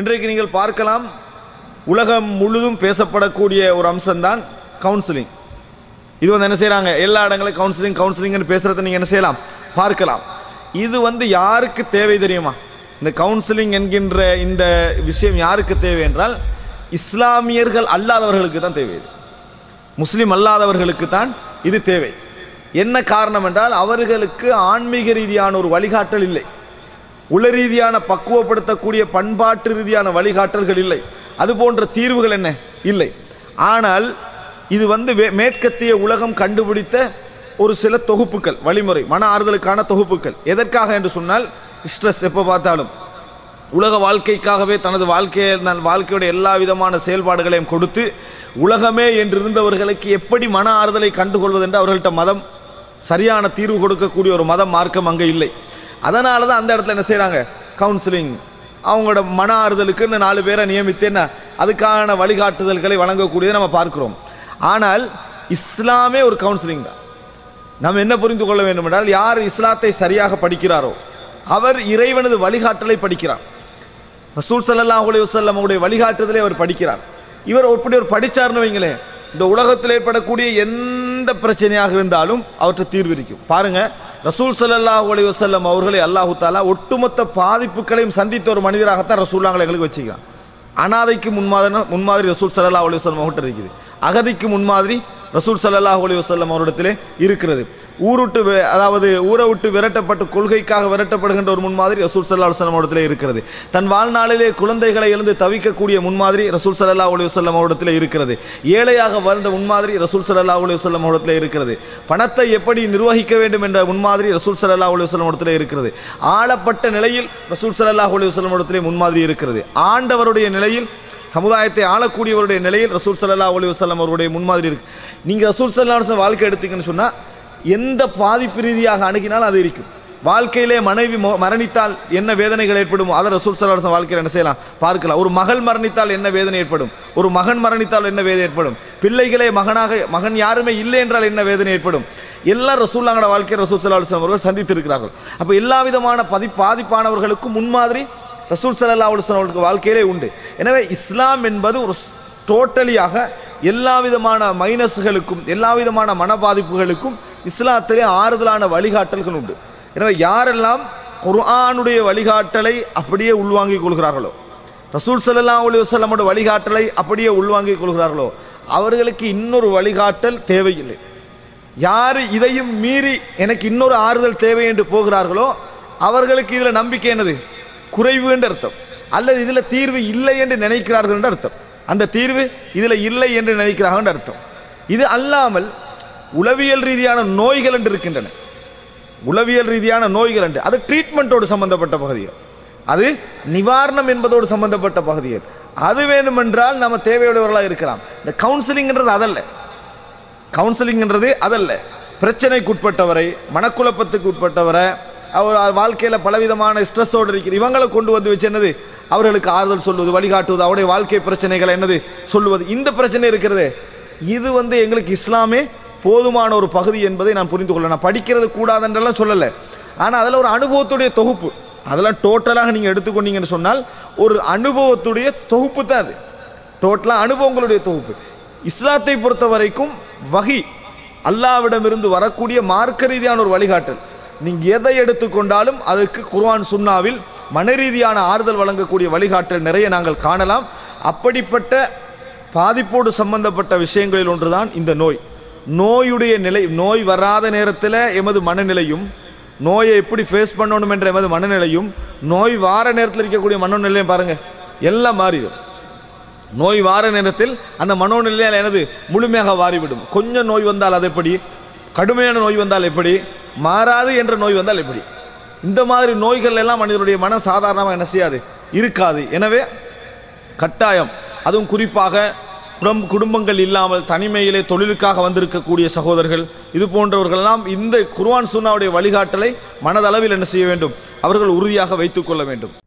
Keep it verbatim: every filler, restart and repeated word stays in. இன்றைக்கு நீங்கள் பார்க்கலாம், உலகம் முழுதும் பேசப்படக்கூடிய ஒரு அம்சம்தான் கவுன்சிலிங். இது வந்து என்ன செய்கிறாங்க, எல்லா இடங்களையும் கவுன்சிலிங் கவுன்சிலிங்னு பேசுகிறத நீங்கள் என்ன செய்யலாம், பார்க்கலாம். இது வந்து யாருக்கு தேவை தெரியுமா? இந்த கவுன்சிலிங் என்கின்ற இந்த விஷயம் யாருக்கு தேவை என்றால், இஸ்லாமியர்கள் அல்லாதவர்களுக்கு தான் தேவை. இது முஸ்லீம் அல்லாதவர்களுக்கு தான் இது தேவை. என்ன காரணம் என்றால், அவர்களுக்கு ஆன்மீக ரீதியான ஒரு வழிகாட்டல் இல்லை, உள ரீதியான பக்குவப்படுத்தக்கூடிய பண்பாட்டு ரீதியான வழிகாட்டல்கள் இல்லை, அது போன்ற தீர்வுகள் என்ன இல்லை. ஆனால் இது வந்து மேற்கத்திய உலகம் கண்டுபிடித்த ஒரு சில தொகுப்புகள், வழிமுறை, மன ஆறுதலுக்கான தொகுப்புகள். எதற்காக என்று சொன்னால், ஸ்ட்ரெஸ் எப்போ பார்த்தாலும் உலக வாழ்க்கைக்காகவே தனது வாழ்க்கையை நான் வாழ்க்கையோட எல்லா விதமான செயல்பாடுகளையும் கொடுத்து உலகமே என்றிருந்தவர்களுக்கு எப்படி மன ஆறுதலை கண்டுகொள்வது என்று அவர்கள்ட்ட மதம் சரியான தீர்வு கொடுக்கக்கூடிய ஒரு மதம் மார்க்கம் அங்கே இல்லை. அதனால தான் அந்த இடத்துல என்ன செய்கிறாங்க, கவுன்சிலிங். அவங்களோட மன ஆறுதலுக்குன்னு நாலு பேரை நியமித்து என்ன அதுக்கான வழிகாட்டுதல்களை வழங்கக்கூடியதை நம்ம பார்க்கிறோம். ஆனால் இஸ்லாமே ஒரு கவுன்சிலிங் தான். நம்ம என்ன புரிந்து கொள்ள வேண்டும் என்றால், யார் இஸ்லாத்தை சரியாக படிக்கிறாரோ அவர் இறைவனது வழிகாட்டலை படிக்கிறார். ரசூல் ஸல்லல்லாஹு அலைஹி வஸல்லம் அவருடைய வழிகாட்டுதலை அவர் படிக்கிறார். இவர் அப்படி ஒரு படித்தார்னு வைங்களே, இந்த உலகத்தில் ஏற்படக்கூடிய எந்த பிரச்சனையாக இருந்தாலும் அவற்றை தீர்வு இருக்கும். பாருங்கள், ரசூல் ஸல்லல்லாஹு அலைஹி வஸல்லம் அவர்களை அல்லாஹு தஆலா ஒட்டுமொத்த பாதிப்புகளையும் சந்தித்த ஒரு மனிதராகத்தான் ரசூலுல்லாஹ் எங்களுக்கு வச்சுக்கலாம். அனாதைக்கு முன்மாதிரி முன்மாதிரி ரசூல் ஸல்லல்லாஹு அலைஹி வஸல்லம் அவர்கிட்ட இருக்குது. அகதிக்கு முன்மாதிரி ரசூல் ஸல்லல்லாஹு அலைஹி வஸல்லம் அவரிடத்திலே இருக்கிறது. ஊருட்டு அதாவது ஊரை விட்டு விரட்டப்பட்டு கொள்கைக்காக விரட்டப்படுகின்ற ஒரு முன்மாதிரி ரசூல் ஸல்லல்லாஹு அலைஹி வஸல்லம் அவரிடத்திலே இருக்கிறது. தன் வாழ்நாளிலே குழந்தைகளை எழுந்து தவிக்கக்கூடிய முன்மாதிரி ரசூல் ஸல்லல்லாஹு அலைஹி வஸல்லம் அவரிடத்திலே இருக்கிறது. ஏழையாக வந்த முன்மாதிரி ரசூல் ஸல்லல்லாஹு அலைஹி வஸல்லம் அவரிடத்திலே இருக்கிறது. பணத்தை எப்படி நிர்வகிக்க வேண்டும் என்ற முன்மாதிரி ரசூல் ஸல்லல்லாஹு அலைஹி வஸல்லம் அவரிடத்திலே இருக்கிறது. ஆளப்பட்ட நிலையில் ரசூல் ஸல்லல்லாஹு அலைஹி வஸல்லம் அவரிடத்திலே முன்மாதிரி இருக்கிறது. ஆண்டவருடைய நிலையில், சமுதாயத்தை ஆளக்கூடியவருடைய நிலையில் ரசூல் ஸல்லல்லாஹு அலைஹி வஸல்லம் அவருடைய முன்மாதிரி இருக்கு. நீங்கள் ரசூல் ஸல்லல்லாஹு அலைஹி வஸல்லம் வாழ்க்கை எடுத்தீங்கன்னு சொன்னால், எந்த பாதிப்பு ரீதியாக அணுகினாலும் அது இருக்கும். வாழ்க்கையிலே மனைவி மரணித்தால் என்ன வேதனைகள் ஏற்படும், அதை ரசூல் ஸல்லல்லாஹு அலைஹி வஸல்லம் வாழ்க்கையில் என்ன செய்யலாம், பார்க்கலாம். ஒரு மகள் மரணித்தால் என்ன வேதனை ஏற்படும், ஒரு மகன் மரணித்தால் என்ன வேதனை ஏற்படும், பிள்ளைகளே மகனாக மகன் யாருமே இல்லை என்றால் என்ன வேதனை ஏற்படும், எல்லா ரசூலுல்லாஹ்வோட வாழ்க்கையை ரசூல் ஸல்லல்லாஹு அலைஹி வஸல்லம் அவர்கள் சந்தித்திருக்கிறார்கள். அப்போ எல்லா விதமான பதி பாதிப்பானவர்களுக்கு முன்மாதிரி ரசூல் ஸல்லல்லாஹு அலைஹி வஸல்லம் அவர்களுக்கு வாழ்க்கையிலே உண்டு. எனவே இஸ்லாம் என்பது ஒரு டோட்டலியாக எல்லா விதமான மைனஸ்களுக்கும் எல்லா விதமான மன பாதிப்புகளுக்கும் இஸ்லாத்திலே ஆறுதலான வழிகாட்டல்கள் உண்டு. எனவே யாரெல்லாம் குர்ஆனுடைய வழிகாட்டலை அப்படியே உள்வாங்கிக் கொள்கிறார்களோ, ரசூல் ஸல்லல்லாஹு அலைஹி வஸல்லமோட வழிகாட்டலை அப்படியே உள்வாங்கிக் கொள்கிறார்களோ, அவர்களுக்கு இன்னொரு வழிகாட்டல் தேவையில்லை. யார் இதையும் மீறி எனக்கு இன்னொரு ஆறுதல் தேவை என்று போகிறார்களோ, அவர்களுக்கு இதில் நம்பிக்கை என்னது, குறைவு என்று அர்த்தம். அல்லது இதில் தீர்வு இல்லை என்று நினைக்கிறார்கள் என்று அர்த்தம். அந்த தீர்வு இதில் இல்லை என்று நினைக்கிறார்கள் என்று அர்த்தம். இது அல்லாமல் உளவியல் ரீதியான நோய்கள் என்று இருக்கின்றன. உளவியல் ரீதியான நோய்கள் என்று அது ட்ரீட்மெண்ட்டோடு சம்பந்தப்பட்ட பகுதிகள், அது நிவாரணம் என்பதோடு சம்பந்தப்பட்ட பகுதிகள். அது வேண்டுமென்றால் நம்ம தேவையுடையவர்களாக இருக்கலாம். இந்த கவுன்சிலிங்ன்றது அதல்ல. கவுன்சிலிங்ன்றது அதல்ல. பிரச்சனைக்குட்பட்டவரை, மனக்குழப்பத்துக்கு உட்பட்டவரை, அவர் வாழ்க்கையில் பலவிதமான ஸ்ட்ரெஸ்ஸோடு இருக்கிற இவங்களை கொண்டு வந்து வச்சு என்னது அவர்களுக்கு ஆறுதல் சொல்வது, வழிகாட்டுவது, அவருடைய வாழ்க்கை பிரச்சனைகளை என்னது சொல்லுவது. இந்த பிரச்சனை இருக்கிறது, இது வந்து எங்களுக்கு இஸ்லாமே போதுமான ஒரு பகுதி என்பதை நான் புரிந்து கொள்ள, நான் படிக்கிறது கூடாதுன்றெல்லாம் சொல்லலை. ஆனால் அதில் ஒரு அனுபவத்துடைய தொகுப்பு, அதெல்லாம் டோட்டலாக நீங்கள் எடுத்துக்கொண்டீங்கன்னு சொன்னால் ஒரு அனுபவத்துடைய தொகுப்பு தான் அது. டோட்டலாக அனுபவங்களுடைய தொகுப்பு. இஸ்லாத்தை பொறுத்த வரைக்கும் வஹி, அல்லாஹ்விடமிருந்து வரக்கூடிய மார்க்க ரீதியான ஒரு வழிகாட்டல். நீங்கள் எதை எடுத்துக்கொண்டாலும் அதற்கு குர்ஆன் சுன்னாவில் மன ரீதியான ஆறுதல் வழங்கக்கூடிய வழிகாட்டல் நிறைய நாங்கள் காணலாம். அப்படிப்பட்ட பாதிப்போடு சம்பந்தப்பட்ட விஷயங்களில் ஒன்றுதான் இந்த நோய். நோயுடைய நிலை, நோய் வராத நேரத்தில் எமது மனநிலையும், நோயை எப்படி ஃபேஸ் பண்ணணும் என்ற எமது மனநிலையும், நோய் வார நேரத்தில் இருக்கக்கூடிய மனநிலையும் பாருங்கள் எல்லாம் மாறிடும். நோய் வார நேரத்தில் அந்த மனோநிலையால் எனது முழுமையாக வாரிவிடும். கொஞ்சம் நோய் வந்தால் அது எப்படி, கடுமையான நோய் வந்தால் எப்படி, மாறாது என்ற நோய் வந்தால் எப்படி, இந்த மாதிரி நோய்கள் எல்லாம் மனிதனுடைய மன சாதாரணமாக என்ன செய்யாது, இருக்காது. எனவே கட்டாயம், அதுவும் குறிப்பாக குடும்ப குடும்பங்கள் இல்லாமல் தனிமையிலே தொழிலுக்காக வந்திருக்கக்கூடிய சகோதரர்கள், இது போன்றவர்களெல்லாம் இந்த குர்ஆன் சுன்னாவுடைய வழிகாட்டலை மனதளவில் என்ன செய்ய வேண்டும், அவர்கள் உறுதியாக வைத்துக் கொள்ள வேண்டும்.